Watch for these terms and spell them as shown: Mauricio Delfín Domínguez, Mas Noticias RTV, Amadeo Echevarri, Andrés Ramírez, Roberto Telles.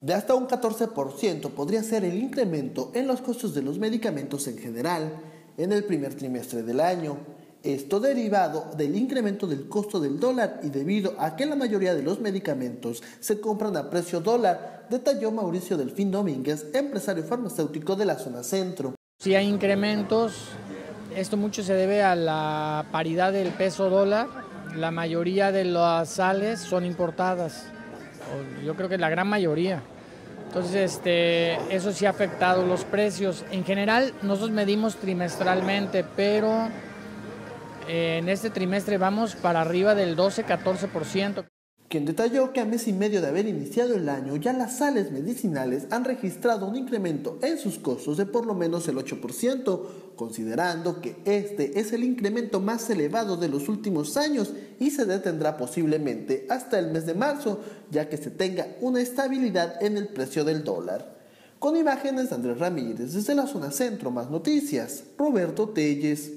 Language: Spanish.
De hasta un 14% podría ser el incremento en los costos de los medicamentos en general en el primer trimestre del año. Esto derivado del incremento del costo del dólar y debido a que la mayoría de los medicamentos se compran a precio dólar, detalló Mauricio Delfín Domínguez, empresario farmacéutico de la zona centro. Si hay incrementos, esto mucho se debe a la paridad del peso dólar. La mayoría de las sales son importadas, yo creo que la gran mayoría. Entonces, eso sí ha afectado los precios. En general, nosotros medimos trimestralmente, pero en este trimestre vamos para arriba del 12-14%. Quien detalló que a mes y medio de haber iniciado el año ya las sales medicinales han registrado un incremento en sus costos de por lo menos el 8%, considerando que este es el incremento más elevado de los últimos años y se detendrá posiblemente hasta el mes de marzo, ya que se tenga una estabilidad en el precio del dólar. Con imágenes de Andrés Ramírez, desde la zona centro, Más Noticias, Roberto Telles.